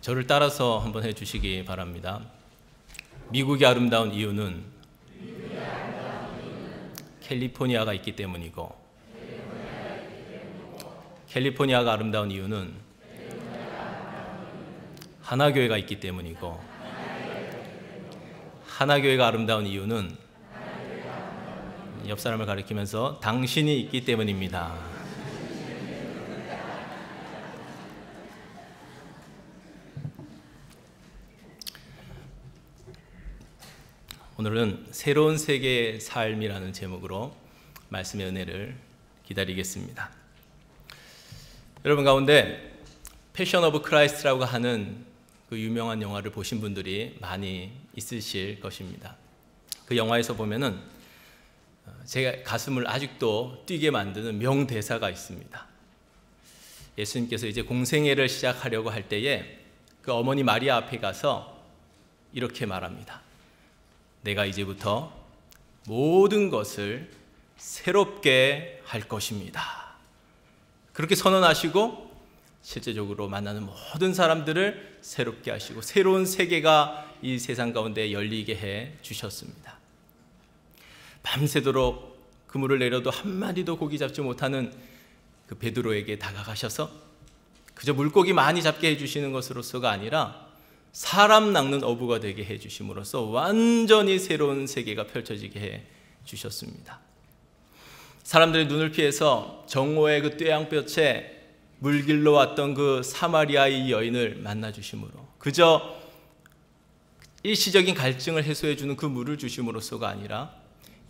저를 따라서 한번 해주시기 바랍니다. 미국이 아름다운 이유는 캘리포니아가 있기 때문이고, 캘리포니아가 아름다운 이유는 하나교회가 있기 때문이고, 하나교회가 아름다운 이유는 옆 사람을 가리키면서 당신이 있기 때문입니다. 오늘은 새로운 세계의 삶이라는 제목으로 말씀의 은혜를 기다리겠습니다. 여러분 가운데 패션 오브 크라이스트라고 하는 그 유명한 영화를 보신 분들이 많이 있으실 것입니다. 그 영화에서 보면은 제가 가슴을 아직도 뛰게 만드는 명대사가 있습니다. 예수님께서 이제 공생애를 시작하려고 할 때에 그 어머니 마리아 앞에 가서 이렇게 말합니다. 내가 이제부터 모든 것을 새롭게 할 것입니다. 그렇게 선언하시고 실제적으로 만나는 모든 사람들을 새롭게 하시고 새로운 세계가 이 세상 가운데 열리게 해 주셨습니다. 밤새도록 그물을 내려도 한 마리도 고기 잡지 못하는 그 베드로에게 다가가셔서 그저 물고기 많이 잡게 해주시는 것으로서가 아니라 사람 낚는 어부가 되게 해주심으로써 완전히 새로운 세계가 펼쳐지게 해주셨습니다. 사람들의 눈을 피해서 정오의 그 떼양볕에 물길로 왔던 그 사마리아의 여인을 만나주심으로 그저 일시적인 갈증을 해소해주는 그 물을 주심으로써가 아니라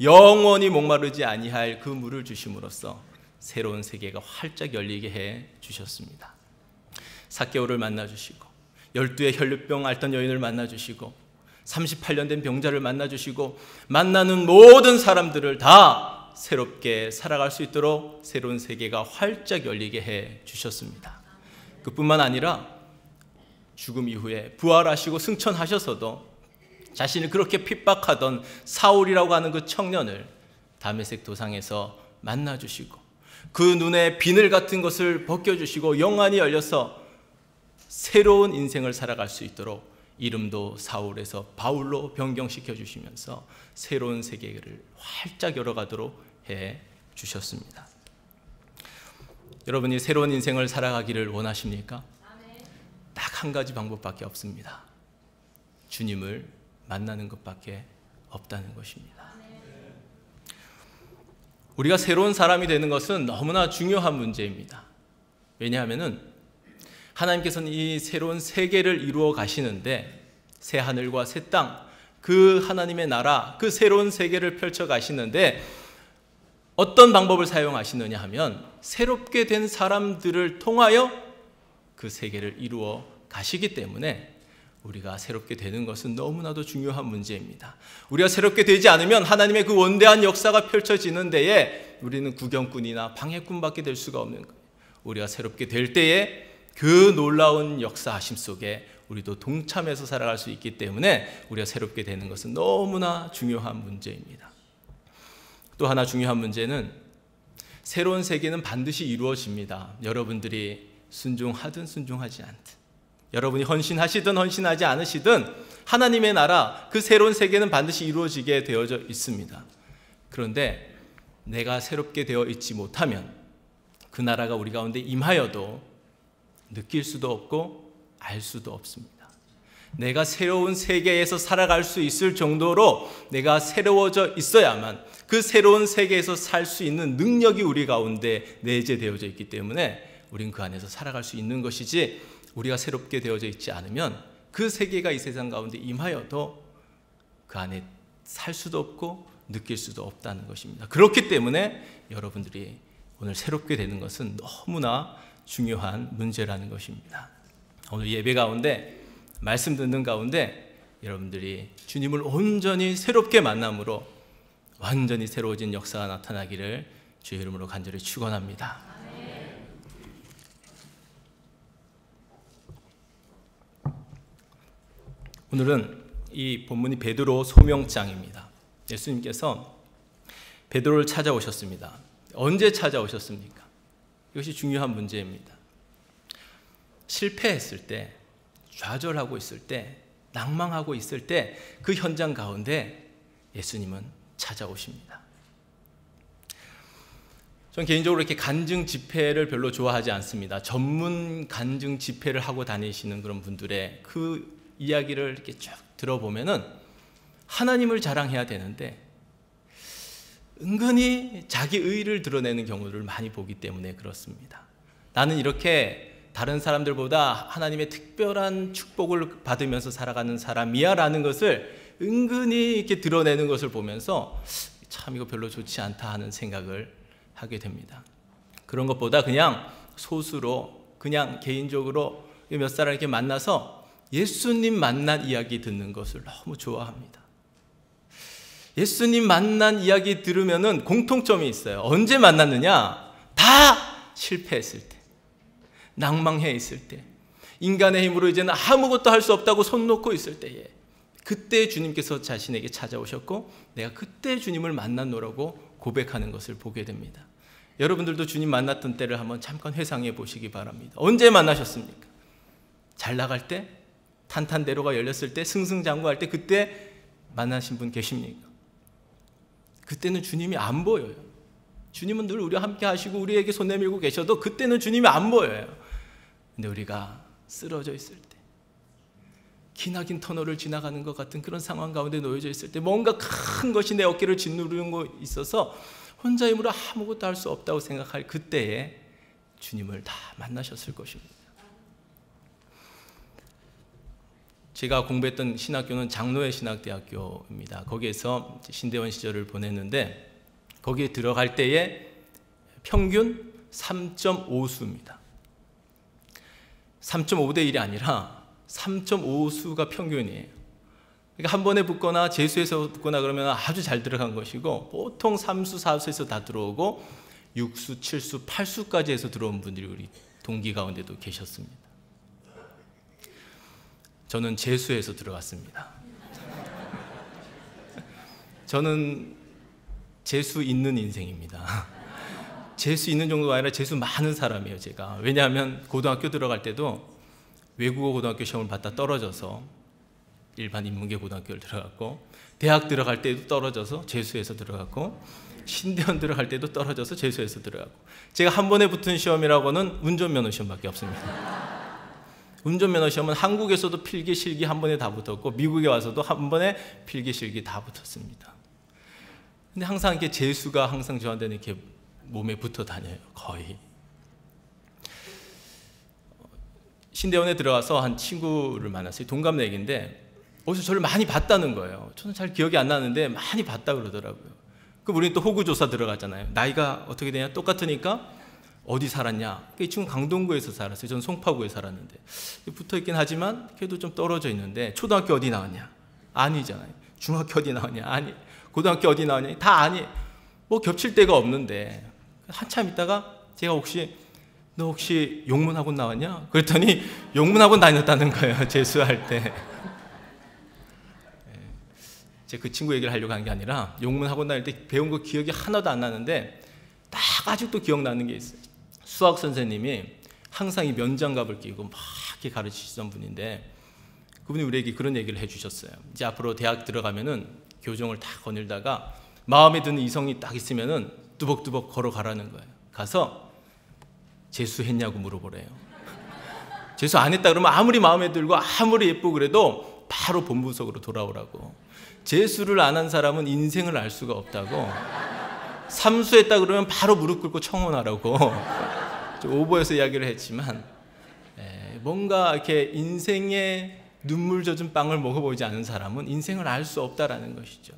영원히 목마르지 아니할 그 물을 주심으로써 새로운 세계가 활짝 열리게 해주셨습니다. 삭개오를 만나주시고 12의 혈류병 앓던 여인을 만나주시고 38년 된 병자를 만나주시고 만나는 모든 사람들을 다 새롭게 살아갈 수 있도록 새로운 세계가 활짝 열리게 해주셨습니다. 그뿐만 아니라 죽음 이후에 부활하시고 승천하셔서도 자신을 그렇게 핍박하던 사울이라고 하는 그 청년을 다메섹 도상에서 만나주시고 그 눈에 비늘 같은 것을 벗겨주시고 영안이 열려서 새로운 인생을 살아갈 수 있도록 이름도 사울에서 바울로 변경시켜 주시면서 새로운 세계를 활짝 열어가도록 해 주셨습니다. 여러분이 새로운 인생을 살아가기를 원하십니까? 딱 한 가지 방법밖에 없습니다. 주님을 만나는 것밖에 없다는 것입니다. 우리가 새로운 사람이 되는 것은 너무나 중요한 문제입니다. 왜냐하면은 하나님께서는 이 새로운 세계를 이루어 가시는데 새 하늘과 새 땅, 그 하나님의 나라, 그 새로운 세계를 펼쳐 가시는데 어떤 방법을 사용하시느냐 하면 새롭게 된 사람들을 통하여 그 세계를 이루어 가시기 때문에 우리가 새롭게 되는 것은 너무나도 중요한 문제입니다. 우리가 새롭게 되지 않으면 하나님의 그 원대한 역사가 펼쳐지는 데에 우리는 구경꾼이나 방해꾼밖에 될 수가 없는 거예요. 우리가 새롭게 될 때에 그 놀라운 역사하심 속에 우리도 동참해서 살아갈 수 있기 때문에 우리가 새롭게 되는 것은 너무나 중요한 문제입니다. 또 하나 중요한 문제는 새로운 세계는 반드시 이루어집니다. 여러분들이 순종하든 순종하지 않든, 여러분이 헌신하시든 헌신하지 않으시든 하나님의 나라, 그 새로운 세계는 반드시 이루어지게 되어져 있습니다. 그런데 내가 새롭게 되어 있지 못하면 그 나라가 우리 가운데 임하여도 느낄 수도 없고 알 수도 없습니다. 내가 새로운 세계에서 살아갈 수 있을 정도로 내가 새로워져 있어야만 그 새로운 세계에서 살 수 있는 능력이 우리 가운데 내재되어져 있기 때문에 우린 그 안에서 살아갈 수 있는 것이지, 우리가 새롭게 되어져 있지 않으면 그 세계가 이 세상 가운데 임하여도 그 안에 살 수도 없고 느낄 수도 없다는 것입니다. 그렇기 때문에 여러분들이 오늘 새롭게 되는 것은 너무나 중요한 문제라는 것입니다. 오늘 예배 가운데, 말씀 듣는 가운데 여러분들이 주님을 온전히 새롭게 만남으로 완전히 새로워진 역사가 나타나기를 주의 이름으로 간절히 축원합니다. 오늘은 이 본문이 베드로 소명장입니다. 예수님께서 베드로를 찾아오셨습니다. 언제 찾아오셨습니까? 이것이 중요한 문제입니다. 실패했을 때, 좌절하고 있을 때, 낭망하고 있을 때 그 현장 가운데 예수님은 찾아오십니다. 전 개인적으로 이렇게 간증 집회를 별로 좋아하지 않습니다. 전문 간증 집회를 하고 다니시는 그런 분들의 그 이야기를 이렇게 쭉 들어보면은 하나님을 자랑해야 되는데 은근히 자기 의의를 드러내는 경우를 많이 보기 때문에 그렇습니다. 나는 이렇게 다른 사람들보다 하나님의 특별한 축복을 받으면서 살아가는 사람이야 라는 것을 은근히 이렇게 드러내는 것을 보면서 참 이거 별로 좋지 않다 하는 생각을 하게 됩니다. 그런 것보다 그냥 소수로 그냥 개인적으로 몇 사람 이렇게 만나서 예수님 만난 이야기 듣는 것을 너무 좋아합니다. 예수님 만난 이야기 들으면은 공통점이 있어요. 언제 만났느냐? 다 실패했을 때, 낭망해 있을 때, 인간의 힘으로 이제는 아무것도 할 수 없다고 손 놓고 있을 때에 그때 주님께서 자신에게 찾아오셨고 내가 그때 주님을 만났노라고 고백하는 것을 보게 됩니다. 여러분들도 주님 만났던 때를 한번 잠깐 회상해 보시기 바랍니다. 언제 만나셨습니까? 잘 나갈 때? 탄탄대로가 열렸을 때? 승승장구할 때? 그때 만나신 분 계십니까? 그때는 주님이 안 보여요. 주님은 늘 우리와 함께 하시고 우리에게 손 내밀고 계셔도 그때는 주님이 안 보여요. 근데 우리가 쓰러져 있을 때, 기나긴 터널을 지나가는 것 같은 그런 상황 가운데 놓여져 있을 때, 뭔가 큰 것이 내 어깨를 짓누르는 거 있어서 혼자 힘으로 아무것도 할 수 없다고 생각할 그때에 주님을 다 만나셨을 것입니다. 제가 공부했던 신학교는 장로회 신학대학교입니다. 거기에서 신대원 시절을 보냈는데 거기에 들어갈 때에 평균 3.5수입니다. 3.5대 1이 아니라 3.5수가 평균이에요. 그러니까 한 번에 붙거나 재수에서 붙거나 그러면 아주 잘 들어간 것이고, 보통 3수, 4수에서 다 들어오고 6수, 7수, 8수까지 해서 들어온 분들이 우리 동기 가운데도 계셨습니다. 저는 재수해서 들어갔습니다. 저는 재수 있는 인생입니다. 재수 있는 정도가 아니라 재수 많은 사람이에요, 제가. 왜냐하면 고등학교 들어갈 때도 외국어 고등학교 시험을 봤다 떨어져서 일반 인문계 고등학교를 들어갔고, 대학 들어갈 때도 떨어져서 재수해서 들어갔고, 신대원 들어갈 때도 떨어져서 재수해서 들어갔고, 제가 한 번에 붙은 시험이라고는 운전면허 시험밖에 없습니다. 운전면허 시험은 한국에서도 필기, 실기 한 번에 다 붙었고 미국에 와서도 한 번에 필기, 실기 다 붙었습니다. 근데 항상 이렇게 재수가 항상 저한테는 이렇게 몸에 붙어 다녀요, 거의. 신대원에 들어가서 한 친구를 만났어요. 동갑내기인데 어디서 저를 많이 봤다는 거예요. 저는 잘 기억이 안 나는데 많이 봤다 그러더라고요. 그럼 우리는 또 호구조사 들어가잖아요. 나이가 어떻게 되냐? 똑같으니까 어디 살았냐? 이 친구는 강동구에서 살았어요. 저는 송파구에 살았는데 붙어있긴 하지만 그래도 좀 떨어져 있는데, 초등학교 어디 나왔냐? 아니잖아요. 중학교 어디 나왔냐? 아니. 고등학교 어디 나왔냐? 다 아니. 뭐 겹칠 데가 없는데 한참 있다가 제가 혹시 너 혹시 용문학원 나왔냐? 그랬더니 용문학원 다녔다는 거예요, 재수할 때. 제가 그 친구 얘기를 하려고 한 게 아니라 용문학원 다닐 때 배운 거 기억이 하나도 안 나는데 딱 아직도 기억나는 게 있어요. 수학 선생님이 항상 이 면장갑을 끼고 막 이렇게 가르치시던 분인데 그분이 우리에게 그런 얘기를 해주셨어요. 이제 앞으로 대학 들어가면은 교정을 다 거닐다가 마음에 드는 이성이 딱 있으면은 뚜벅뚜벅 걸어가라는 거예요. 가서 재수했냐고 물어보래요. 재수 안 했다 그러면 아무리 마음에 들고 아무리 예쁘고 그래도 바로 본분석으로 돌아오라고. 재수를 안 한 사람은 인생을 알 수가 없다고. 삼수했다 그러면 바로 무릎 꿇고 청혼하라고. 좀 오버해서 이야기를 했지만 뭔가 이렇게 인생에 눈물 젖은 빵을 먹어보지 않은 사람은 인생을 알 수 없다라는 것이죠.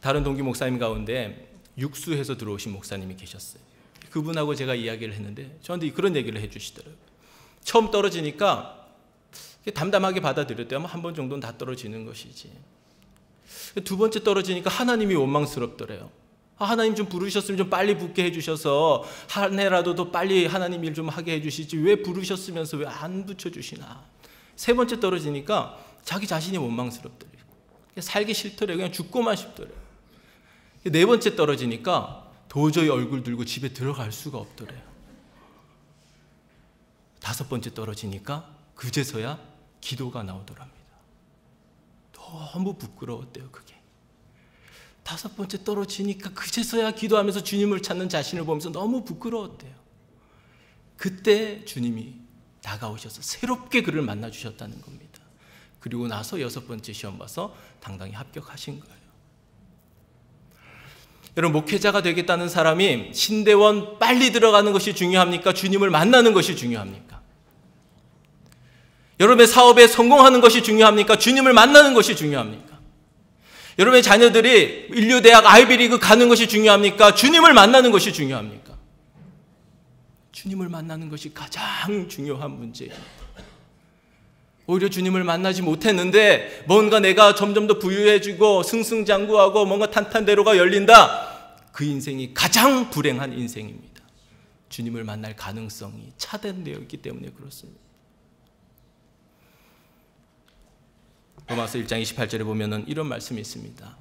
다른 동기 목사님 가운데 육수해서 들어오신 목사님이 계셨어요. 그분하고 제가 이야기를 했는데 저한테 그런 얘기를 해주시더라고요. 처음 떨어지니까 담담하게 받아들였대요. 한 번 정도는 다 떨어지는 것이지. 두 번째 떨어지니까 하나님이 원망스럽더래요. 하나님 좀 부르셨으면 좀 빨리 붙게 해주셔서 한 해라도 더 빨리 하나님 일 좀 하게 해주시지 왜 부르셨으면서 왜 안 붙여주시나. 세 번째 떨어지니까 자기 자신이 원망스럽더래요. 살기 싫더래요. 그냥 죽고만 싶더래요. 네 번째 떨어지니까 도저히 얼굴 들고 집에 들어갈 수가 없더래요. 다섯 번째 떨어지니까 그제서야 기도가 나오더랍니다. 너무 부끄러웠대요, 그게. 다섯 번째 떨어지니까 그제서야 기도하면서 주님을 찾는 자신을 보면서 너무 부끄러웠대요. 그때 주님이 다가오셔서 새롭게 그를 만나주셨다는 겁니다. 그리고 나서 여섯 번째 시험 봐서 당당히 합격하신 거예요. 여러분, 목회자가 되겠다는 사람이 신대원 빨리 들어가는 것이 중요합니까? 주님을 만나는 것이 중요합니까? 여러분의 사업에 성공하는 것이 중요합니까? 주님을 만나는 것이 중요합니까? 여러분의 자녀들이 인류대학 아이비리그 가는 것이 중요합니까? 주님을 만나는 것이 중요합니까? 주님을 만나는 것이 가장 중요한 문제예요. 오히려 주님을 만나지 못했는데 뭔가 내가 점점 더 부유해지고 승승장구하고 뭔가 탄탄대로가 열린다. 그 인생이 가장 불행한 인생입니다. 주님을 만날 가능성이 차단되어 있기 때문에 그렇습니다. 로마서 1장 28절에 보면 이런 말씀이 있습니다.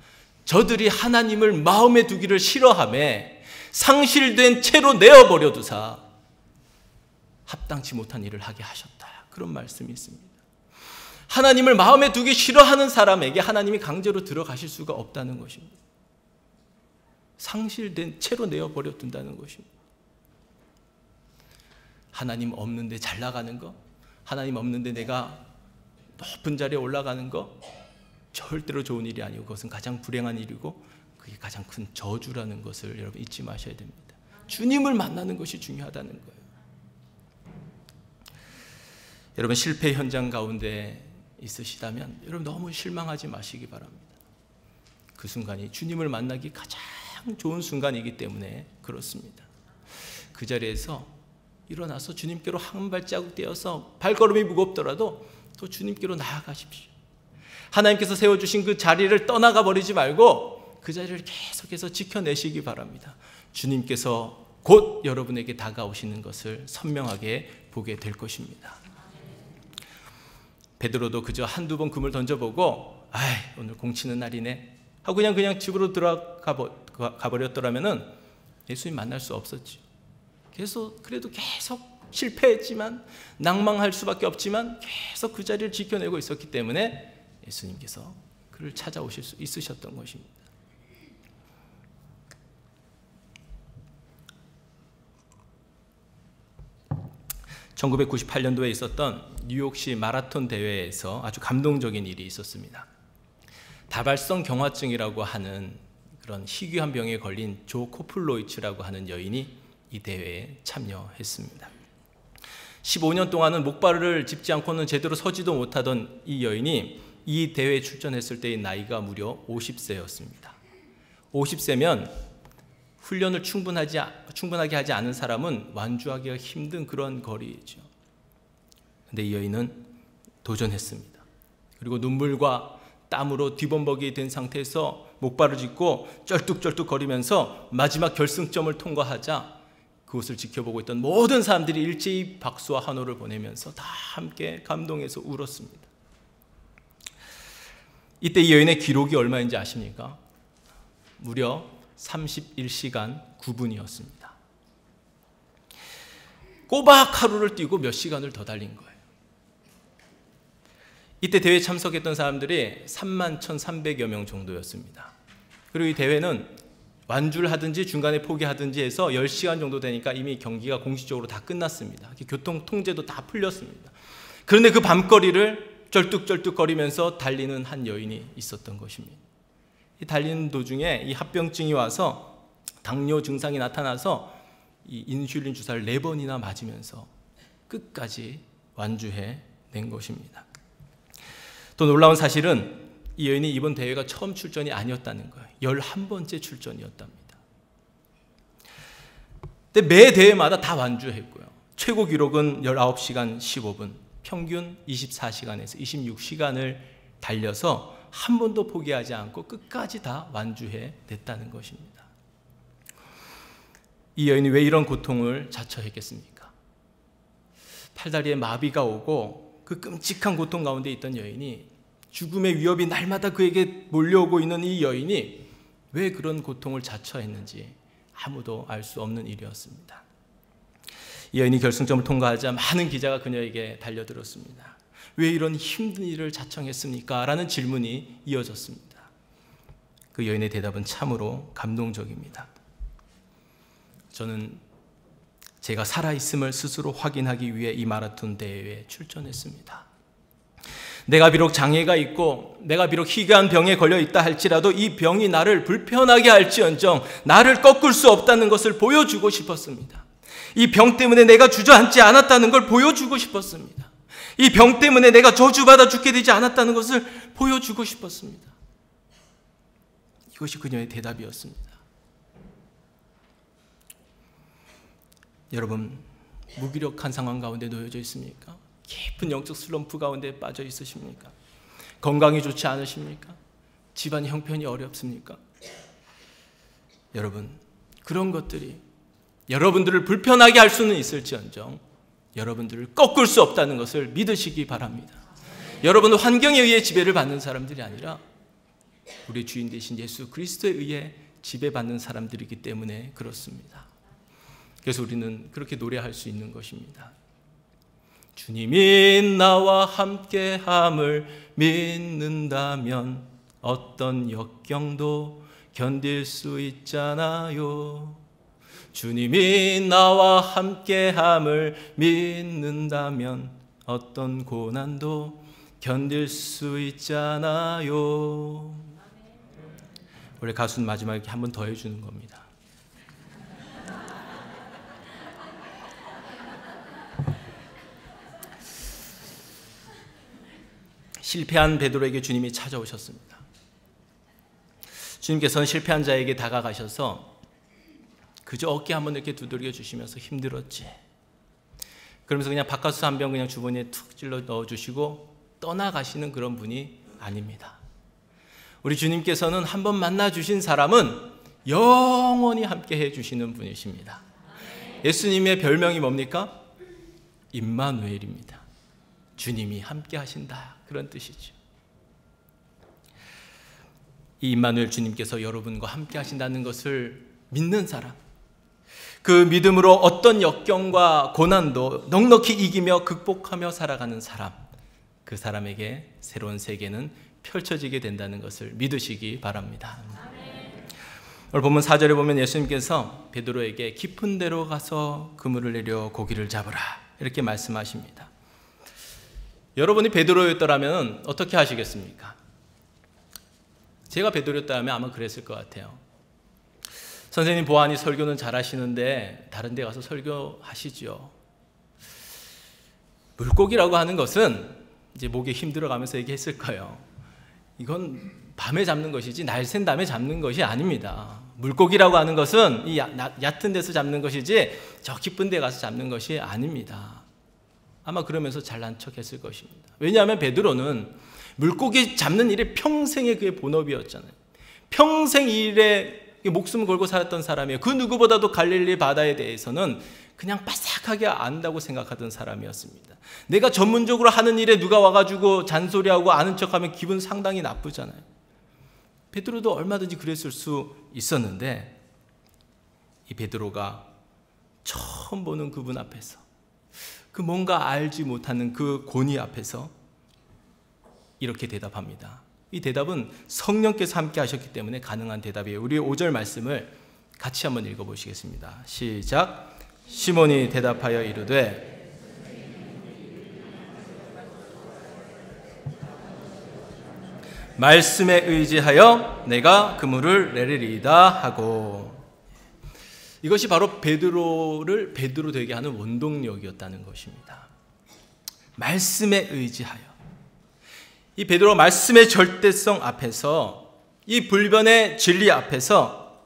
저들이 하나님을 마음에 두기를 싫어하매 상실된 채로 내어버려 두사 합당치 못한 일을 하게 하셨다. 그런 말씀이 있습니다. 하나님을 마음에 두기 싫어하는 사람에게 하나님이 강제로 들어가실 수가 없다는 것입니다. 상실된 채로 내어버려 둔다는 것입니다. 하나님 없는데 잘 나가는 거, 하나님 없는데 내가 높은 자리에 올라가는 거 절대로 좋은 일이 아니고 그것은 가장 불행한 일이고 그게 가장 큰 저주라는 것을 여러분 잊지 마셔야 됩니다. 주님을 만나는 것이 중요하다는 거예요. 여러분 실패 현장 가운데 있으시다면 여러분 너무 실망하지 마시기 바랍니다. 그 순간이 주님을 만나기 가장 좋은 순간이기 때문에 그렇습니다. 그 자리에서 일어나서 주님께로 한 발자국 떼어서 발걸음이 무겁더라도 또 주님께로 나아가십시오. 하나님께서 세워주신 그 자리를 떠나가 버리지 말고 그 자리를 계속해서 지켜내시기 바랍니다. 주님께서 곧 여러분에게 다가오시는 것을 선명하게 보게 될 것입니다. 베드로도 그저 한두 번 금을 던져보고 아이 오늘 공치는 날이네 하고 그냥 집으로 가버렸더라면 예수님 만날 수 없었지. 그래도 계속 실패했지만 낭망할 수밖에 없지만 계속 그 자리를 지켜내고 있었기 때문에 예수님께서 그를 찾아오실 수 있으셨던 것입니다. (1998년도에) 있었던 뉴욕시 마라톤 대회에서 아주 감동적인 일이 있었습니다. 다발성 경화증이라고 하는 그런 희귀한 병에 걸린 조 코플로이츠라고 하는 여인이 이 대회에 참여했습니다. 15년 동안은 목발을 짚지 않고는 제대로 서지도 못하던 이 여인이 이 대회에 출전했을 때의 나이가 무려 50세였습니다. 50세면 훈련을 충분하게 하지 않은 사람은 완주하기가 힘든 그런 거리이죠. 그런데 이 여인은 도전했습니다. 그리고 눈물과 땀으로 뒤범벅이 된 상태에서 목발을 짚고 쩔뚝쩔뚝 거리면서 마지막 결승점을 통과하자 그것을 지켜보고 있던 모든 사람들이 일제히 박수와 환호를 보내면서 다 함께 감동해서 울었습니다. 이때 이 여인의 기록이 얼마인지 아십니까? 무려 31시간 9분이었습니다. 꼬박 하루를 뛰고 몇 시간을 더 달린 거예요. 이때 대회에 참석했던 사람들이 31,300여 명 정도였습니다. 그리고 이 대회는 완주를 하든지 중간에 포기하든지 해서 10시간 정도 되니까 이미 경기가 공식적으로 다 끝났습니다. 교통 통제도 다 풀렸습니다. 그런데 그 밤거리를 쩔뚝쩔뚝거리면서 달리는 한 여인이 있었던 것입니다. 이 달리는 도중에 이 합병증이 와서 당뇨 증상이 나타나서 이 인슐린 주사를 4번이나 맞으면서 끝까지 완주해낸 것입니다. 또 놀라운 사실은 이 여인이 이번 대회가 처음 출전이 아니었다는 거예요. 11번째 출전이었답니다. 근데 매 대회마다 다 완주했고요. 최고 기록은 19시간 15분, 평균 24시간에서 26시간을 달려서 한 번도 포기하지 않고 끝까지 다 완주해냈다는 것입니다. 이 여인이 왜 이런 고통을 자처했겠습니까? 팔다리에 마비가 오고 그 끔찍한 고통 가운데 있던 여인이 죽음의 위협이 날마다 그에게 몰려오고 있는 이 여인이 왜 그런 고통을 자처했는지 아무도 알 수 없는 일이었습니다. 이 여인이 결승점을 통과하자 많은 기자가 그녀에게 달려들었습니다. 왜 이런 힘든 일을 자청했습니까? 라는 질문이 이어졌습니다. 그 여인의 대답은 참으로 감동적입니다. 저는 제가 살아있음을 스스로 확인하기 위해 이 마라톤 대회에 출전했습니다. 내가 비록 장애가 있고 내가 비록 희귀한 병에 걸려 있다 할지라도 이 병이 나를 불편하게 할지언정 나를 꺾을 수 없다는 것을 보여주고 싶었습니다. 이 병 때문에 내가 주저앉지 않았다는 걸 보여주고 싶었습니다. 이 병 때문에 내가 저주받아 죽게 되지 않았다는 것을 보여주고 싶었습니다. 이것이 그녀의 대답이었습니다. 여러분, 무기력한 상황 가운데 놓여져 있습니까? 깊은 영적 슬럼프 가운데 빠져 있으십니까? 건강이 좋지 않으십니까? 집안 형편이 어렵습니까? 여러분, 그런 것들이 여러분들을 불편하게 할 수는 있을지언정 여러분들을 꺾을 수 없다는 것을 믿으시기 바랍니다. 여러분은 환경에 의해 지배를 받는 사람들이 아니라 우리 주인 되신 예수 그리스도에 의해 지배받는 사람들이기 때문에 그렇습니다. 그래서 우리는 그렇게 노래할 수 있는 것입니다. 주님이 나와 함께함을 믿는다면 어떤 역경도 견딜 수 있잖아요. 주님이 나와 함께함을 믿는다면 어떤 고난도 견딜 수 있잖아요. 원래 가수는 마지막에 한 번 더 해주는 겁니다. 실패한 베드로에게 주님이 찾아오셨습니다. 주님께서는 실패한 자에게 다가가셔서 그저 어깨 한번 이렇게 두드려 주시면서 힘들었지. 그러면서 그냥 박카수 한 병 그냥 주머니에 툭 찔러 넣어주시고 떠나가시는 그런 분이 아닙니다. 우리 주님께서는 한 번 만나주신 사람은 영원히 함께 해주시는 분이십니다. 예수님의 별명이 뭡니까? 임마누엘입니다. 주님이 함께 하신다, 그런 뜻이죠. 이 임마누엘 주님께서 여러분과 함께 하신다는 것을 믿는 사람, 그 믿음으로 어떤 역경과 고난도 넉넉히 이기며 극복하며 살아가는 사람, 그 사람에게 새로운 세계는 펼쳐지게 된다는 것을 믿으시기 바랍니다. 오늘 보면 4절에 보면 예수님께서 베드로에게 깊은 데로 가서 그물을 내려 고기를 잡으라 이렇게 말씀하십니다. 여러분이 베드로였더라면 어떻게 하시겠습니까? 제가 베드로였다면 아마 그랬을 것 같아요. 선생님 보아하니 설교는 잘하시는데 다른 데 가서 설교하시죠. 물고기라고 하는 것은 이제 목에 힘들어가면서 얘기했을 거예요. 이건 밤에 잡는 것이지 날샌 다음에 잡는 것이 아닙니다. 물고기라고 하는 것은 이 얕은 데서 잡는 것이지 저 깊은 데 가서 잡는 것이 아닙니다. 아마 그러면서 잘난 척 했을 것입니다. 왜냐하면 베드로는 물고기 잡는 일이 평생의 그의 본업이었잖아요. 평생 이 일에 목숨을 걸고 살았던 사람이에요. 그 누구보다도 갈릴리 바다에 대해서는 그냥 빠삭하게 안다고 생각하던 사람이었습니다. 내가 전문적으로 하는 일에 누가 와가지고 잔소리하고 아는 척하면 기분 상당히 나쁘잖아요. 베드로도 얼마든지 그랬을 수 있었는데 이 베드로가 처음 보는 그분 앞에서 그 뭔가 알지 못하는 그 고니 앞에서 이렇게 대답합니다. 이 대답은 성령께서 함께 하셨기 때문에 가능한 대답이에요. 우리 5절 말씀을 같이 한번 읽어보시겠습니다. 시작. 시몬이 대답하여 이르되 말씀에 의지하여 내가 그물을 내리리이다 하고. 이것이 바로 베드로를 베드로 되게 하는 원동력이었다는 것입니다. 말씀에 의지하여. 이 베드로가 말씀의 절대성 앞에서, 이 불변의 진리 앞에서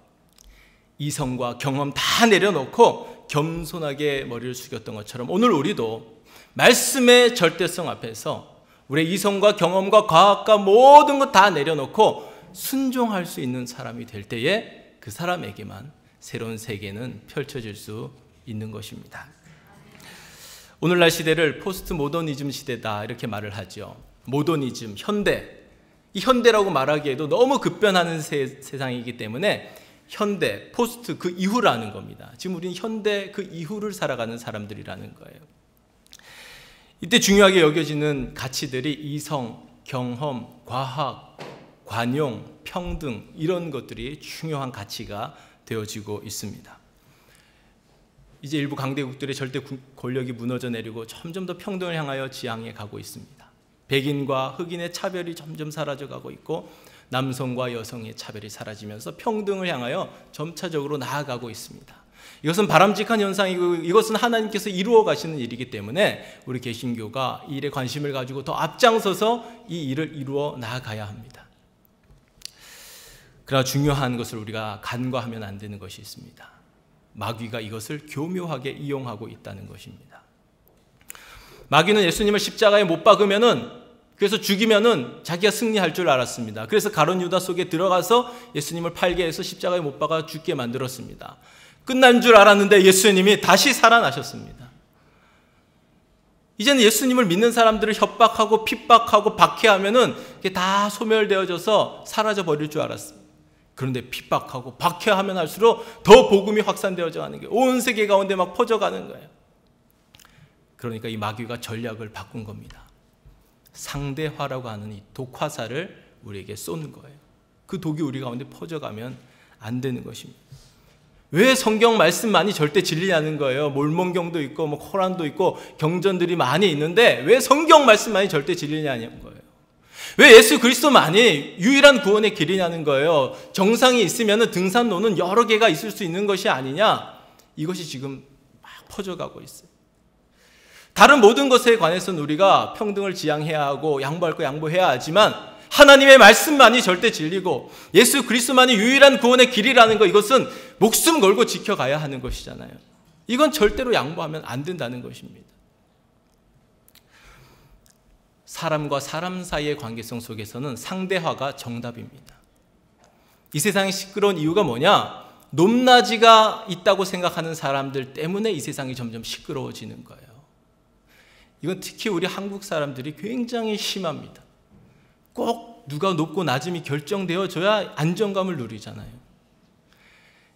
이성과 경험 다 내려놓고 겸손하게 머리를 숙였던 것처럼 오늘 우리도 말씀의 절대성 앞에서 우리의 이성과 경험과 과학과 모든 것 다 내려놓고 순종할 수 있는 사람이 될 때에 그 사람에게만 새로운 세계는 펼쳐질 수 있는 것입니다. 오늘날 시대를 포스트 모더니즘 시대다 이렇게 말을 하죠. 모더니즘, 현대. 이 현대라고 말하기에도 너무 급변하는 세상이기 때문에 현대, 포스트 그 이후라는 겁니다. 지금 우리는 현대 그 이후를 살아가는 사람들이라는 거예요. 이때 중요하게 여겨지는 가치들이 이성, 경험, 과학, 관용, 평등 이런 것들이 중요한 가치가 되어지고 있습니다. 이제 일부 강대국들의 절대 권력이 무너져 내리고 점점 더 평등을 향하여 지향해 가고 있습니다. 백인과 흑인의 차별이 점점 사라져가고 있고 남성과 여성의 차별이 사라지면서 평등을 향하여 점차적으로 나아가고 있습니다. 이것은 바람직한 현상이고 이것은 하나님께서 이루어 가시는 일이기 때문에 우리 개신교가 이 일에 관심을 가지고 더 앞장서서 이 일을 이루어 나아가야 합니다. 그러나 중요한 것을 우리가 간과하면 안 되는 것이 있습니다. 마귀가 이것을 교묘하게 이용하고 있다는 것입니다. 마귀는 예수님을 십자가에 못 박으면은 그래서 죽이면은 자기가 승리할 줄 알았습니다. 그래서 가룟 유다 속에 들어가서 예수님을 팔게 해서 십자가에 못 박아 죽게 만들었습니다. 끝난 줄 알았는데 예수님이 다시 살아나셨습니다. 이제는 예수님을 믿는 사람들을 협박하고 핍박하고 박해하면은 이게 다 소멸되어져서 사라져버릴 줄 알았습니다. 그런데 핍박하고 박해하면 할수록 더 복음이 확산되어져 가는 거예요. 온 세계 가운데 막 퍼져가는 거예요. 그러니까 이 마귀가 전략을 바꾼 겁니다. 상대화라고 하는 이 독화살을 우리에게 쏘는 거예요. 그 독이 우리 가운데 퍼져가면 안 되는 것입니다. 왜 성경 말씀만이 절대 진리냐는 거예요. 몰몬경도 있고 뭐 코란도 있고 경전들이 많이 있는데 왜 성경 말씀만이 절대 진리냐는 거예요. 왜 예수 그리스도만이 유일한 구원의 길이냐는 거예요. 정상이 있으면 등산로는 여러 개가 있을 수 있는 것이 아니냐. 이것이 지금 막 퍼져가고 있어요. 다른 모든 것에 관해서는 우리가 평등을 지향해야 하고 양보할 거 양보해야 하지만 하나님의 말씀만이 절대 진리고 예수 그리스도만이 유일한 구원의 길이라는 거, 이것은 목숨 걸고 지켜가야 하는 것이잖아요. 이건 절대로 양보하면 안 된다는 것입니다. 사람과 사람 사이의 관계성 속에서는 상대화가 정답입니다. 이 세상이 시끄러운 이유가 뭐냐? 높낮이가 있다고 생각하는 사람들 때문에 이 세상이 점점 시끄러워지는 거예요. 이건 특히 우리 한국 사람들이 굉장히 심합니다. 꼭 누가 높고 낮음이 결정되어져야 안정감을 누리잖아요.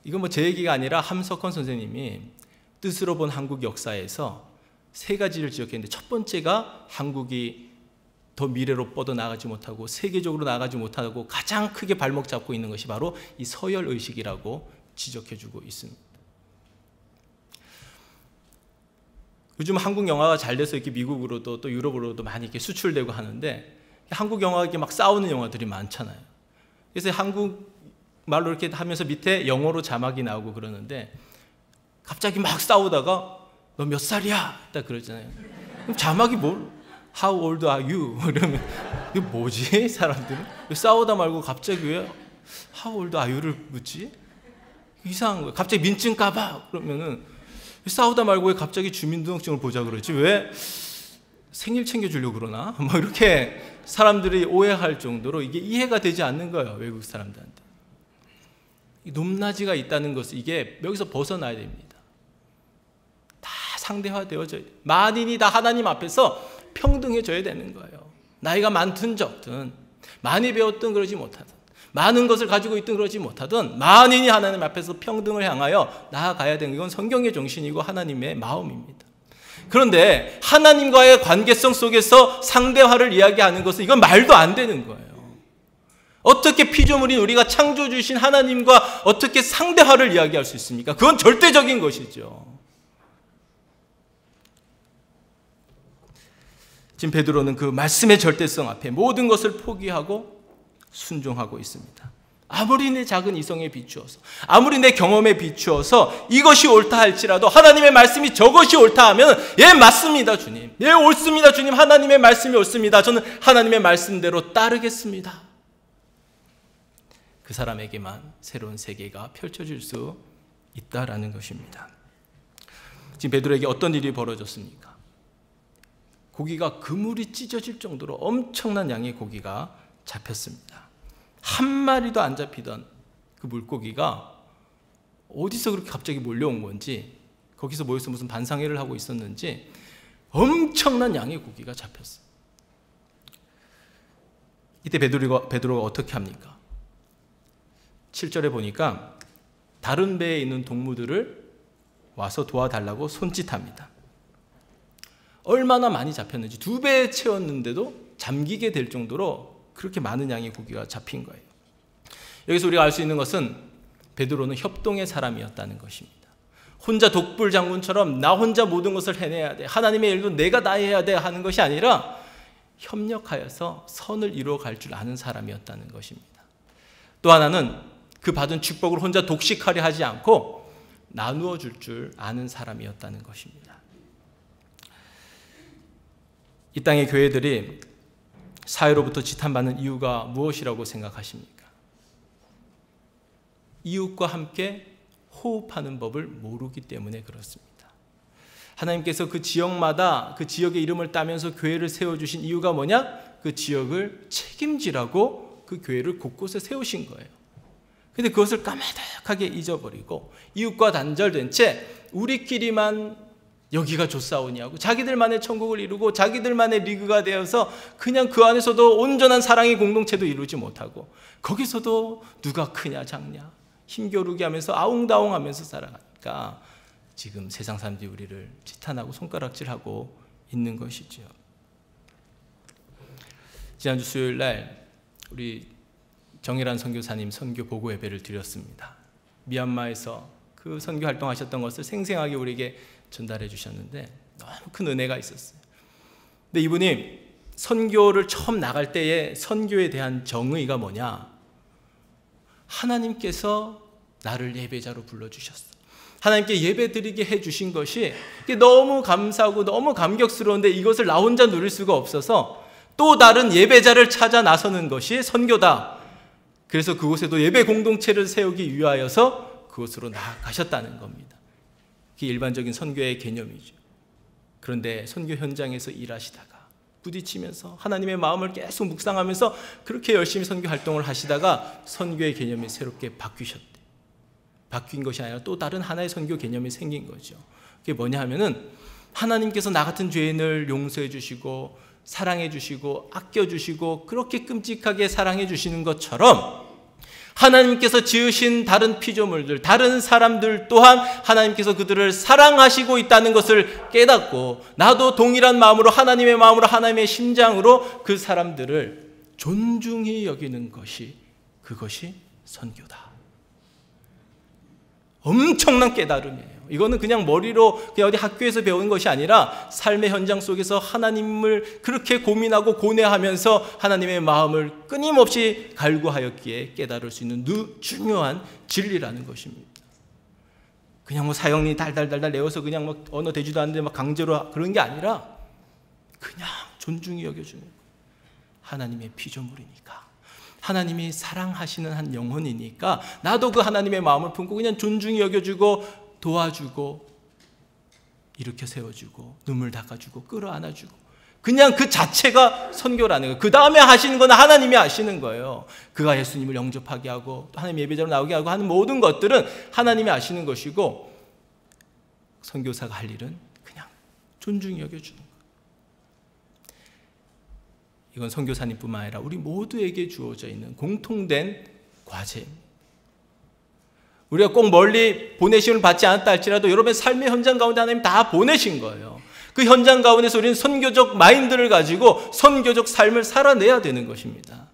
이건 뭐 제 얘기가 아니라 함석헌 선생님이 뜻으로 본 한국 역사에서 세 가지를 지적했는데 첫 번째가 한국이 더 미래로 뻗어나가지 못하고 세계적으로 나가지 못하고 가장 크게 발목 잡고 있는 것이 바로 이 서열의식이라고 지적해주고 있습니다. 요즘 한국 영화가 잘 돼서 이렇게 미국으로도 또 유럽으로도 많이 이렇게 수출되고 하는데 한국 영화가 이렇게 막 싸우는 영화들이 많잖아요. 그래서 한국 말로 이렇게 하면서 밑에 영어로 자막이 나오고 그러는데 갑자기 막 싸우다가 너 몇 살이야? 딱 그러잖아요. 그럼 자막이 뭘? How old are you? 이러면 이거 뭐지? 사람들은 왜 싸우다 말고 갑자기 왜 How old are you를 묻지? 이상한 거야. 갑자기 민증 까봐 그러면은 싸우다 말고 왜 갑자기 주민등록증을 보자 그러지? 왜 생일 챙겨주려고 그러나? 뭐 이렇게 사람들이 오해할 정도로 이게 이해가 되지 않는 거예요. 외국 사람들한테. 높낮이가 있다는 것은 이게 여기서 벗어나야 됩니다. 다 상대화되어져야 돼요. 만인이 다 하나님 앞에서 평등해져야 되는 거예요. 나이가 많든 적든 많이 배웠든 그러지 못하든 많은 것을 가지고 있든 그러지 못하든 만인이 하나님 앞에서 평등을 향하여 나아가야 되는 건 성경의 정신이고 하나님의 마음입니다. 그런데 하나님과의 관계성 속에서 상대화를 이야기하는 것은 이건 말도 안 되는 거예요. 어떻게 피조물인 우리가 창조 주신 하나님과 어떻게 상대화를 이야기할 수 있습니까? 그건 절대적인 것이죠. 지금 베드로는 그 말씀의 절대성 앞에 모든 것을 포기하고 순종하고 있습니다. 아무리 내 작은 이성에 비추어서, 아무리 내 경험에 비추어서 이것이 옳다 할지라도 하나님의 말씀이 저것이 옳다 하면 예, 맞습니다, 주님. 예, 옳습니다, 주님. 하나님의 말씀이 옳습니다. 저는 하나님의 말씀대로 따르겠습니다. 그 사람에게만 새로운 세계가 펼쳐질 수 있다라는 것입니다. 지금 베드로에게 어떤 일이 벌어졌습니까? 고기가 그물이 찢어질 정도로 엄청난 양의 고기가 잡혔습니다. 한 마리도 안 잡히던 그 물고기가 어디서 그렇게 갑자기 몰려온 건지 거기서 모여서 무슨 반상회를 하고 있었는지 엄청난 양의 고기가 잡혔어요. 이때 베드로가 어떻게 합니까? 7절에 보니까 다른 배에 있는 동무들을 와서 도와달라고 손짓합니다. 얼마나 많이 잡혔는지 2배에 채웠는데도 잠기게 될 정도로 그렇게 많은 양의 고기가 잡힌 거예요. 여기서 우리가 알 수 있는 것은 베드로는 협동의 사람이었다는 것입니다. 혼자 독불 장군처럼 나 혼자 모든 것을 해내야 돼, 하나님의 일도 내가 다 해야 돼 하는 것이 아니라 협력하여서 선을 이루어갈 줄 아는 사람이었다는 것입니다. 또 하나는 그 받은 축복을 혼자 독식하려 하지 않고 나누어 줄 줄 아는 사람이었다는 것입니다. 이 땅의 교회들이 사회로부터 지탄받는 이유가 무엇이라고 생각하십니까? 이웃과 함께 호흡하는 법을 모르기 때문에 그렇습니다. 하나님께서 그 지역마다 그 지역의 이름을 따면서 교회를 세워주신 이유가 뭐냐? 그 지역을 책임지라고 그 교회를 곳곳에 세우신 거예요. 근데 그것을 까마득하게 잊어버리고 이웃과 단절된 채 우리끼리만 여기가 좋사오냐고 자기들만의 천국을 이루고 자기들만의 리그가 되어서 그냥 그 안에서도 온전한 사랑의 공동체도 이루지 못하고 거기서도 누가 크냐 작냐 힘겨루기 하면서 아웅다웅 하면서 살아가니까 지금 세상 사람들이 우리를 지탄하고 손가락질하고 있는 것이죠. 지난주 수요일 날 우리 정일환 선교사님 선교 보고 예배를 드렸습니다. 미얀마에서 그 선교 활동하셨던 것을 생생하게 우리에게 전달해 주셨는데 너무 큰 은혜가 있었어요. 근데 이분이 선교를 처음 나갈 때의 선교에 대한 정의가 뭐냐? 하나님께서 나를 예배자로 불러주셨어. 하나님께 예배드리게 해주신 것이 너무 감사하고 너무 감격스러운데 이것을 나 혼자 누릴 수가 없어서 또 다른 예배자를 찾아 나서는 것이 선교다. 그래서 그곳에도 예배 공동체를 세우기 위하여서 그곳으로 나아가셨다는 겁니다. 그게 일반적인 선교의 개념이죠. 그런데 선교 현장에서 일하시다가 부딪히면서 하나님의 마음을 계속 묵상하면서 그렇게 열심히 선교 활동을 하시다가 선교의 개념이 새롭게 바뀌셨대. 바뀐 것이 아니라 또 다른 하나의 선교 개념이 생긴 거죠. 그게 뭐냐 하면은 하나님께서 나 같은 죄인을 용서해 주시고 사랑해 주시고 아껴 주시고 그렇게 끔찍하게 사랑해 주시는 것처럼 하나님께서 지으신 다른 피조물들, 다른 사람들 또한 하나님께서 그들을 사랑하시고 있다는 것을 깨닫고 나도 동일한 마음으로 하나님의 마음으로 하나님의 심장으로 그 사람들을 존중히 여기는 것이 그것이 선교다. 엄청난 깨달음이에요. 이거는 그냥 머리로 그냥 어디 학교에서 배우는 것이 아니라 삶의 현장 속에서 하나님을 그렇게 고민하고 고뇌하면서 하나님의 마음을 끊임없이 갈구하였기에 깨달을 수 있는 중요한 진리라는 것입니다. 그냥 뭐 사형리 달달달달 내어서 그냥 막 언어 되지도 않는데 막 강제로 그런 게 아니라 그냥 존중히 여겨주는 거예요. 하나님의 피조물이니까. 하나님이 사랑하시는 한 영혼이니까 나도 그 하나님의 마음을 품고 그냥 존중히 여겨주고 도와주고 일으켜 세워주고 눈물 닦아주고 끌어안아주고 그냥 그 자체가 선교라는 거예요. 그 다음에 하시는 건 하나님이 하시는 거예요. 그가 예수님을 영접하게 하고 하나님 예배자로 나오게 하고 하는 모든 것들은 하나님이 하시는 것이고 선교사가 할 일은 그냥 존중히 여겨주는 거예요. 이건 선교사님뿐만 아니라 우리 모두에게 주어져 있는 공통된 과제입니다. 우리가 꼭 멀리 보내심을 받지 않았다 할지라도 여러분의 삶의 현장 가운데 하나님 다 보내신 거예요. 그 현장 가운데서 우리는 선교적 마인드를 가지고 선교적 삶을 살아내야 되는 것입니다.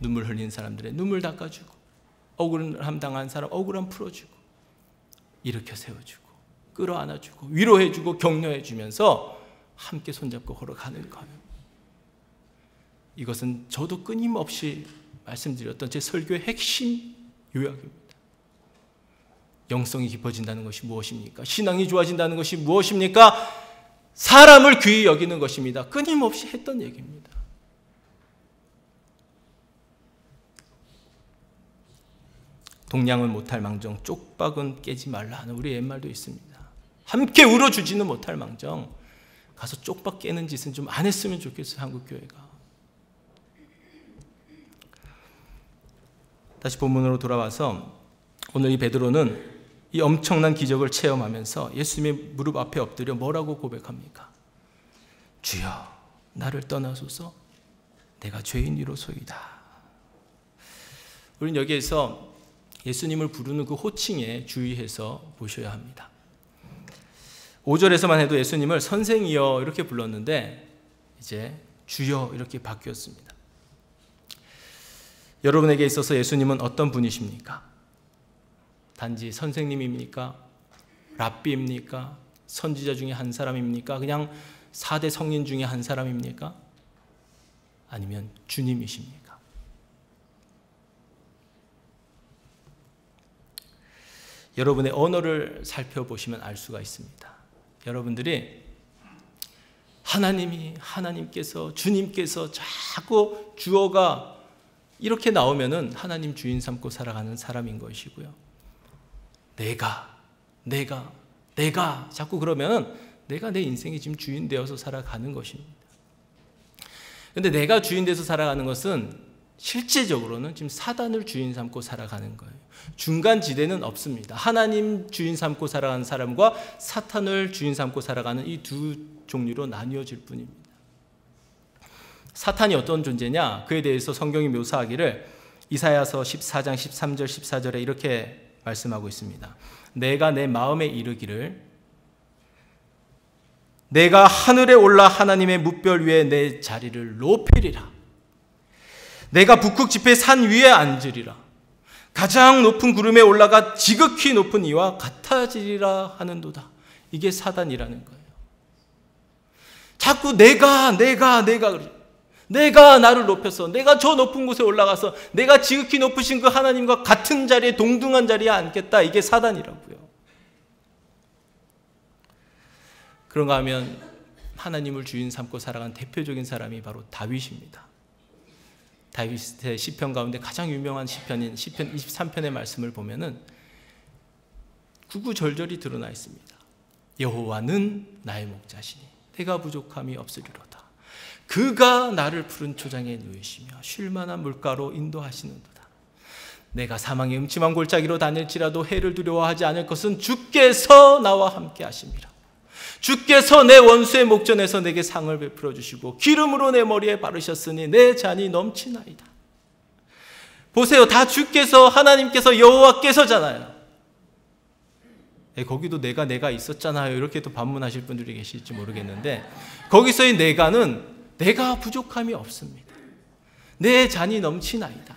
눈물 흘린 사람들의 눈물 닦아주고 억울함 당한 사람 억울함 풀어주고 일으켜 세워주고 끌어안아주고 위로해주고 격려해주면서 함께 손잡고 걸어가는 거예요. 이것은 저도 끊임없이 말씀드렸던 제 설교의 핵심 요약입니다. 영성이 깊어진다는 것이 무엇입니까? 신앙이 좋아진다는 것이 무엇입니까? 사람을 귀히 여기는 것입니다. 끊임없이 했던 얘기입니다. 동냥은 못할 망정, 쪽박은 깨지 말라 하는 우리 옛말도 있습니다. 함께 울어주지는 못할 망정, 가서 쪽박 깨는 짓은 좀 안 했으면 좋겠어요, 한국교회가. 다시 본문으로 돌아와서 오늘 이 베드로는 이 엄청난 기적을 체험하면서 예수님의 무릎 앞에 엎드려 뭐라고 고백합니까? 주여 나를 떠나소서 내가 죄인이로소이다. 우리는 여기에서 예수님을 부르는 그 호칭에 주의해서 보셔야 합니다. 5절에서만 해도 예수님을 선생이여 이렇게 불렀는데 이제 주여 이렇게 바뀌었습니다. 여러분에게 있어서 예수님은 어떤 분이십니까? 단지 선생님입니까? 랍비입니까? 선지자 중에 한 사람입니까? 그냥 4대 성인 중에 한 사람입니까? 아니면 주님이십니까? 여러분의 언어를 살펴보시면 알 수가 있습니다. 여러분들이 하나님께서 주님께서 자꾸 주어가 이렇게 나오면은 하나님 주인 삼고 살아가는 사람인 것이고요. 내가 자꾸 그러면은 내가 내 인생에 지금 주인 되어서 살아가는 것입니다. 근데 내가 주인 돼서 살아가는 것은 실제적으로는 지금 사단을 주인 삼고 살아가는 거예요. 중간 지대는 없습니다. 하나님 주인 삼고 살아가는 사람과 사탄을 주인 삼고 살아가는 이 두 종류로 나뉘어질 뿐입니다. 사탄이 어떤 존재냐? 그에 대해서 성경이 묘사하기를 이사야서 14장 13절 14절에 이렇게 말씀하고 있습니다. 내가 내 마음에 이르기를 내가 하늘에 올라 하나님의 뭇별 위에 내 자리를 높이리라. 내가 북극 지폐 산 위에 앉으리라. 가장 높은 구름에 올라가 지극히 높은 이와 같아지리라 하는도다. 이게 사단이라는 거예요. 자꾸 내가 나를 높여서 내가 저 높은 곳에 올라가서 내가 지극히 높으신 그 하나님과 같은 자리에 동등한 자리에 앉겠다. 이게 사단이라고요. 그런가 하면 하나님을 주인 삼고 살아간 대표적인 사람이 바로 다윗입니다. 다윗의 시편 가운데 가장 유명한 시편인 시편 23편의 말씀을 보면은 구구절절이 드러나 있습니다. 여호와는 나의 목자시니 내가 부족함이 없으리로다. 그가 나를 푸른 초장에 누이시며 쉴만한 물가로 인도하시는도다. 내가 사망의 음침한 골짜기로 다닐지라도 해를 두려워하지 않을 것은 주께서 나와 함께 하심이라. 주께서 내 원수의 목전에서 내게 상을 베풀어 주시고 기름으로 내 머리에 바르셨으니 내 잔이 넘치나이다. 보세요. 다 주께서, 하나님께서, 여호와께서잖아요. 거기도 내가 있었잖아요. 이렇게 또 반문하실 분들이 계실지 모르겠는데 거기서의 내가는 내가 부족함이 없습니다. 내 잔이 넘치나이다.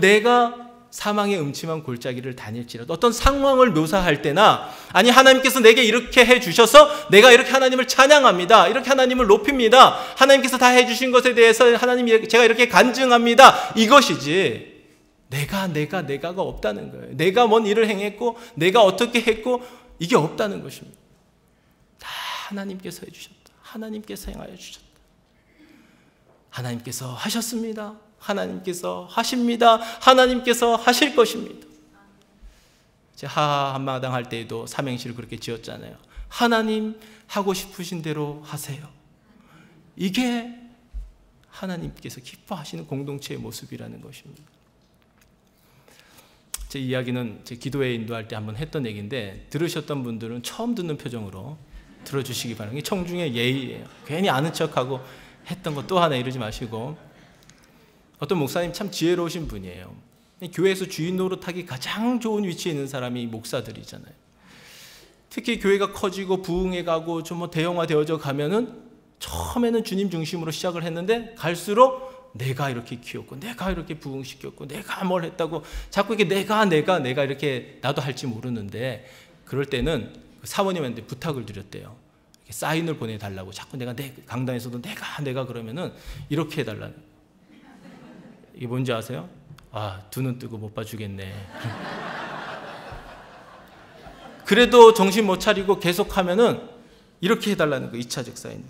내가 사망의 음침한 골짜기를 다닐지라도 어떤 상황을 묘사할 때나 아니 하나님께서 내게 이렇게 해주셔서 내가 이렇게 하나님을 찬양합니다. 이렇게 하나님을 높입니다. 하나님께서 다 해주신 것에 대해서 하나님 제가 이렇게 간증합니다. 이것이지 내가가 없다는 거예요. 내가 뭔 일을 행했고 내가 어떻게 했고 이게 없다는 것입니다. 다 하나님께서 해주셨다. 하나님께서 행하여 주셨다. 하나님께서 하셨습니다. 하나님께서 하십니다. 하나님께서 하실 것입니다. 제 한마당 할 때에도 삼행시를 그렇게 지었잖아요. 하나님 하고 싶으신 대로 하세요. 이게 하나님께서 기뻐하시는 공동체의 모습이라는 것입니다. 제 이야기는 제 기도회 인도할 때 한번 했던 얘기인데 들으셨던 분들은 처음 듣는 표정으로 들어주시기 바랍니다. 청중의 예의예요. 괜히 아는 척하고 했던 거 또 하나 이러지 마시고 어떤 목사님 참 지혜로우신 분이에요. 교회에서 주인 노릇하기 가장 좋은 위치에 있는 사람이 목사들이잖아요. 특히 교회가 커지고 부흥해가고 좀 대형화되어져 가면은 처음에는 주님 중심으로 시작을 했는데 갈수록 내가 이렇게 키웠고 내가 이렇게 부흥시켰고 내가 뭘 했다고 자꾸 이렇게 내가 이렇게 나도 할지 모르는데 그럴 때는 사모님한테 부탁을 드렸대요. 사인을 보내달라고 자꾸 내가 강단에서도 내가 그러면은 이렇게 해달라는. 이게 뭔지 아세요? 아, 두 눈 뜨고 못 봐주겠네. 그래도 정신 못 차리고 계속 하면은 이렇게 해달라는 거, 2차적 사인으로.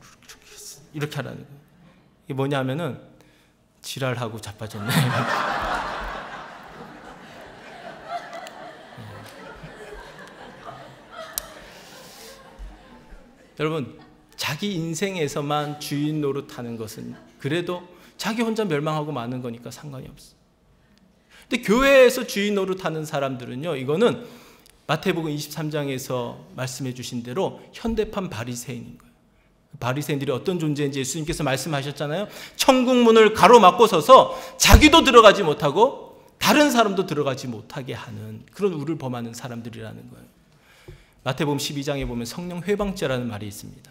이렇게 하라는 거. 이게 뭐냐 하면은 지랄하고 자빠졌네. 여러분, 자기 인생에서만 주인 노릇하는 것은 그래도 자기 혼자 멸망하고 마는 거니까 상관이 없어. 근데 교회에서 주인 노릇하는 사람들은요, 이거는 마태복음 23장에서 말씀해 주신 대로 현대판 바리새인인 거예요. 바리새인들이 어떤 존재인지 예수님께서 말씀하셨잖아요. 천국 문을 가로막고 서서 자기도 들어가지 못하고 다른 사람도 들어가지 못하게 하는 그런 우를 범하는 사람들이라는 거예요. 마태복음 12장에 보면 성령 회방죄라는 말이 있습니다.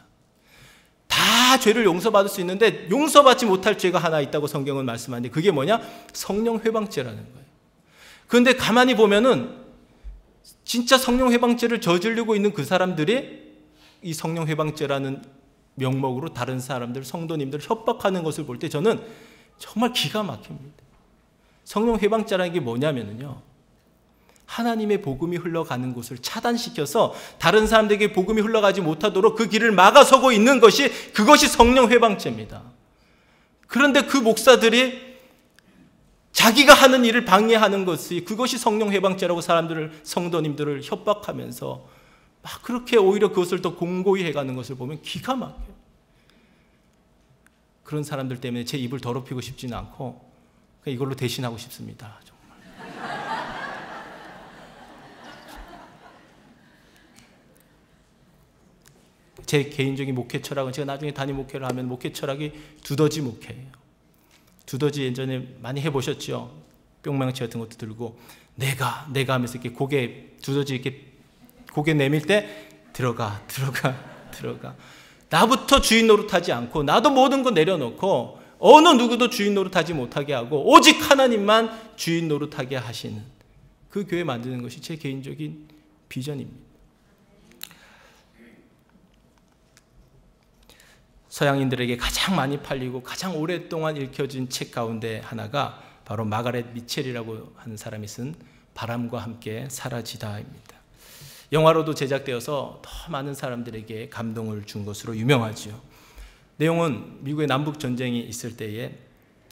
다 죄를 용서받을 수 있는데 용서받지 못할 죄가 하나 있다고 성경은 말씀하는데 그게 뭐냐? 성령 회방죄라는 거예요. 그런데 가만히 보면은 진짜 성령 회방죄를 저지르고 있는 그 사람들이 이 성령 회방죄라는 명목으로 다른 사람들, 성도님들 협박하는 것을 볼 때 저는 정말 기가 막힙니다. 성령 회방죄라는 게 뭐냐면요, 하나님의 복음이 흘러가는 곳을 차단시켜서 다른 사람들에게 복음이 흘러가지 못하도록 그 길을 막아서고 있는 것이, 그것이 성령 회방죄입니다. 그런데 그 목사들이 자기가 하는 일을 방해하는 것이, 그것이 성령 회방죄라고 사람들을, 성도님들을 협박하면서 막 그렇게 오히려 그것을 더 공고히 해가는 것을 보면 기가 막혀요. 그런 사람들 때문에 제 입을 더럽히고 싶지는 않고 그냥 이걸로 대신하고 싶습니다. 정말. 제 개인적인 목회 철학은, 제가 나중에 단임 목회를 하면 목회 철학이 두더지 목회예요. 두더지 예전에 많이 해보셨죠? 뿅망치 같은 것도 들고 내가 하면서 이렇게 고개, 두더지 이렇게 고개 내밀 때 들어가. 나부터 주인 노릇하지 않고 나도 모든 거 내려놓고 어느 누구도 주인 노릇하지 못하게 하고 오직 하나님만 주인 노릇하게 하시는 그 교회 만드는 것이 제 개인적인 비전입니다. 서양인들에게 가장 많이 팔리고 가장 오랫동안 읽혀진 책 가운데 하나가 바로 마가렛 미첼이라고 하는 사람이 쓴 바람과 함께 사라지다입니다. 영화로도 제작되어서 더 많은 사람들에게 감동을 준 것으로 유명하지요. 내용은 미국의 남북전쟁이 있을 때에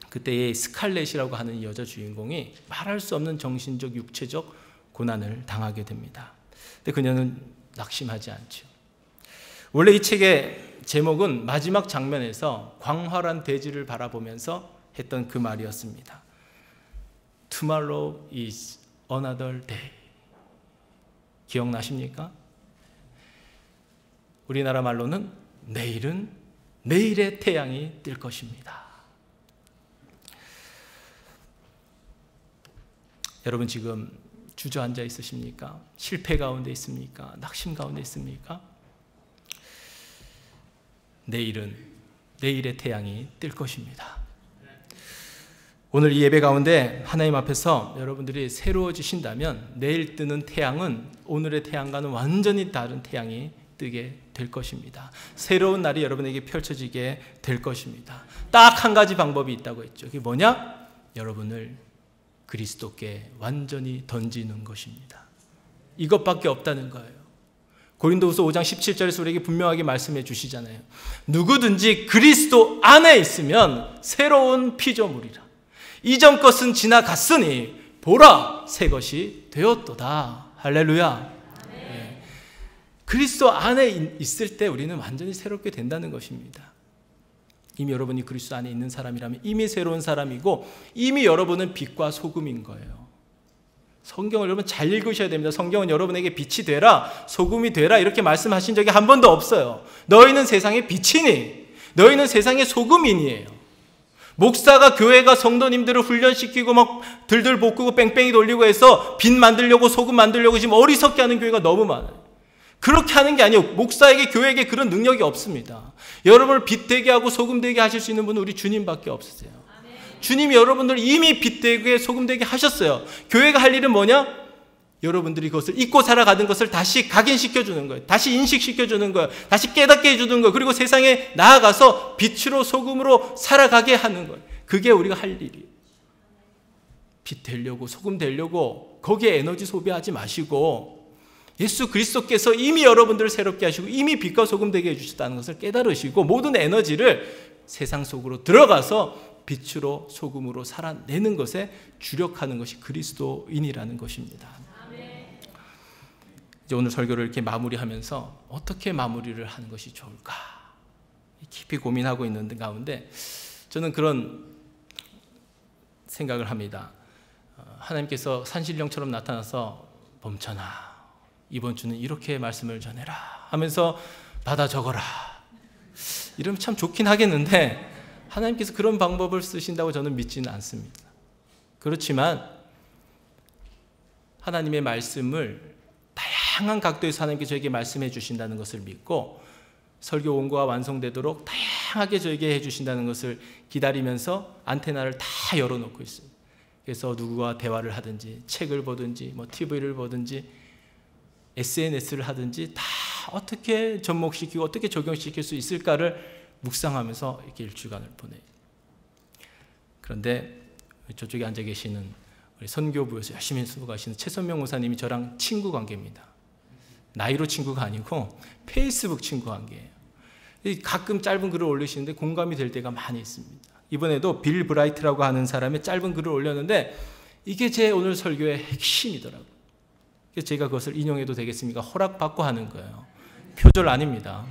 그때의 스칼렛이라고 하는 여자 주인공이 말할 수 없는 정신적, 육체적 고난을 당하게 됩니다. 근데 그녀는 낙심하지 않죠. 원래 이 책의 제목은 마지막 장면에서 광활한 대지를 바라보면서 했던 그 말이었습니다. Tomorrow is another day. 기억나십니까? 우리나라 말로는 내일은 내일의 태양이 뜰 것입니다. 여러분 지금 주저앉아 있으십니까? 실패 가운데 있습니까? 낙심 가운데 있습니까? 내일은 내일의 태양이 뜰 것입니다. 오늘 이 예배 가운데 하나님 앞에서 여러분들이 새로워지신다면 내일 뜨는 태양은 오늘의 태양과는 완전히 다른 태양이 뜨게 될 것입니다. 새로운 날이 여러분에게 펼쳐지게 될 것입니다. 딱 한 가지 방법이 있다고 했죠. 그게 뭐냐? 여러분을 그리스도께 완전히 던지는 것입니다. 이것밖에 없다는 거예요. 고린도후서 5장 17절에서 우리에게 분명하게 말씀해 주시잖아요. 누구든지 그리스도 안에 있으면 새로운 피조물이라. 이전 것은 지나갔으니 보라 새 것이 되었도다. 할렐루야. 네. 그리스도 안에 있을 때 우리는 완전히 새롭게 된다는 것입니다. 이미 여러분이 그리스도 안에 있는 사람이라면 이미 새로운 사람이고 이미 여러분은 빛과 소금인 거예요. 성경을 여러분 잘 읽으셔야 됩니다. 성경은 여러분에게 빛이 되라, 소금이 되라 이렇게 말씀하신 적이 한 번도 없어요. 너희는 세상의 빛이니, 너희는 세상의 소금이니예요. 목사가, 교회가 성도님들을 훈련시키고 막 들들 볶고 뺑뺑이 돌리고 해서 빛 만들려고 소금 만들려고 지금 어리석게 하는 교회가 너무 많아요. 그렇게 하는 게 아니에요. 목사에게, 교회에게 그런 능력이 없습니다. 여러분을 빛 되게 하고 소금 되게 하실 수 있는 분은 우리 주님밖에 없으세요. 주님이 여러분들 이미 빛되게 소금되게 하셨어요. 교회가 할 일은 뭐냐? 여러분들이 그것을 잊고 살아가던 것을 다시 각인시켜주는 거예요. 다시 인식시켜주는 거예요. 다시 깨닫게 해주는 거예요. 그리고 세상에 나아가서 빛으로 소금으로 살아가게 하는 거예요. 그게 우리가 할 일이에요. 빛 되려고 소금 되려고 거기에 에너지 소비하지 마시고 예수 그리스도께서 이미 여러분들을 새롭게 하시고 이미 빛과 소금 되게 해주셨다는 것을 깨달으시고 모든 에너지를 세상 속으로 들어가서 빛으로 소금으로 살아내는 것에 주력하는 것이 그리스도인이라는 것입니다. 이제 오늘 설교를 이렇게 마무리하면서 어떻게 마무리를 하는 것이 좋을까 깊이 고민하고 있는 가운데 저는 그런 생각을 합니다. 하나님께서 산신령처럼 나타나서 범천아 이번 주는 이렇게 말씀을 전해라 하면서 받아 적어라 이러면 참 좋긴 하겠는데 하나님께서 그런 방법을 쓰신다고 저는 믿지는 않습니다. 그렇지만 하나님의 말씀을 다양한 각도에서 하나님께 저에게 말씀해 주신다는 것을 믿고 설교 원고가 완성되도록 다양하게 저에게 해주신다는 것을 기다리면서 안테나를 다 열어놓고 있습니다. 그래서 누구와 대화를 하든지 책을 보든지 뭐 TV를 보든지 SNS를 하든지 다 어떻게 접목시키고 어떻게 적용시킬 수 있을까를 묵상하면서 이렇게 일주간을 보내요. 그런데 저쪽에 앉아 계시는 우리 선교부에서 열심히 수고하시는 최선명 목사님이 저랑 친구 관계입니다. 나이로 친구가 아니고 페이스북 친구 관계예요. 가끔 짧은 글을 올리시는데 공감이 될 때가 많이 있습니다. 이번에도 빌 브라이트라고 하는 사람의 짧은 글을 올렸는데 이게 제 오늘 설교의 핵심이더라고요. 그래서 제가 그것을 인용해도 되겠습니까? 허락받고 하는 거예요. 표절 아닙니다.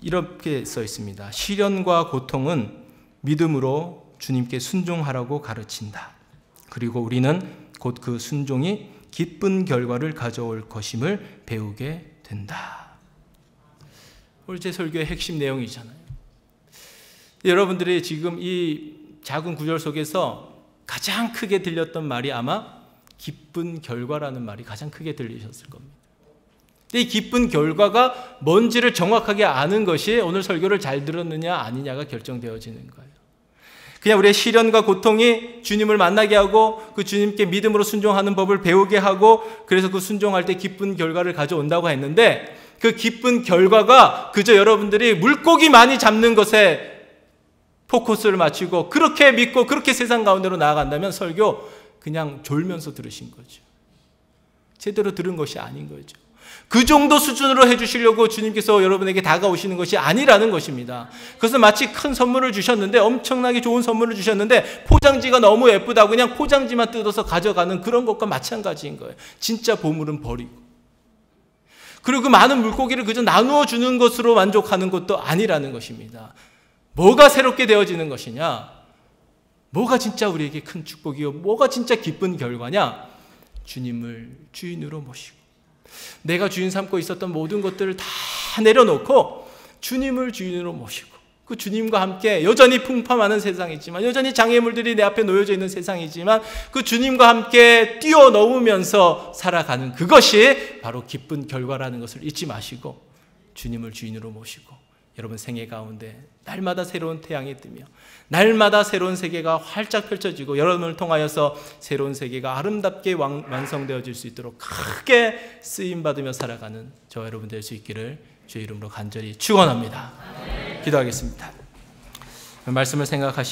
이렇게 써 있습니다. 시련과 고통은 믿음으로 주님께 순종하라고 가르친다. 그리고 우리는 곧 그 순종이 기쁜 결과를 가져올 것임을 배우게 된다. 오늘 제 설교의 핵심 내용이잖아요. 여러분들이 지금 이 작은 구절 속에서 가장 크게 들렸던 말이 아마 기쁜 결과라는 말이 가장 크게 들리셨을 겁니다. 이 기쁜 결과가 뭔지를 정확하게 아는 것이 오늘 설교를 잘 들었느냐 아니냐가 결정되어지는 거예요. 그냥 우리의 시련과 고통이 주님을 만나게 하고 그 주님께 믿음으로 순종하는 법을 배우게 하고 그래서 그 순종할 때 기쁜 결과를 가져온다고 했는데 그 기쁜 결과가 그저 여러분들이 물고기 많이 잡는 것에 포커스를 맞추고 그렇게 믿고 그렇게 세상 가운데로 나아간다면 설교 그냥 졸면서 들으신 거죠. 제대로 들은 것이 아닌 거죠. 그 정도 수준으로 해주시려고 주님께서 여러분에게 다가오시는 것이 아니라는 것입니다. 그것은 마치 큰 선물을 주셨는데 엄청나게 좋은 선물을 주셨는데 포장지가 너무 예쁘다고 그냥 포장지만 뜯어서 가져가는 그런 것과 마찬가지인 거예요. 진짜 보물은 버리고 그리고 그 많은 물고기를 그저 나누어 주는 것으로 만족하는 것도 아니라는 것입니다. 뭐가 새롭게 되어지는 것이냐? 뭐가 진짜 우리에게 큰 축복이요? 뭐가 진짜 기쁜 결과냐? 주님을 주인으로 모시고 내가 주인 삼고 있었던 모든 것들을 다 내려놓고 주님을 주인으로 모시고 그 주님과 함께 여전히 풍파많은 세상이지만 여전히 장애물들이 내 앞에 놓여져 있는 세상이지만 그 주님과 함께 뛰어넘으면서 살아가는 그것이 바로 기쁜 결과라는 것을 잊지 마시고 주님을 주인으로 모시고 여러분 생애 가운데 날마다 새로운 태양이 뜨며 날마다 새로운 세계가 활짝 펼쳐지고 여러분을 통하여서 새로운 세계가 아름답게 완성되어질 수 있도록 크게 쓰임받으며 살아가는 저와 여러분 될 수 있기를 주의 이름으로 간절히 축원합니다. 기도하겠습니다. 말씀을 생각하시면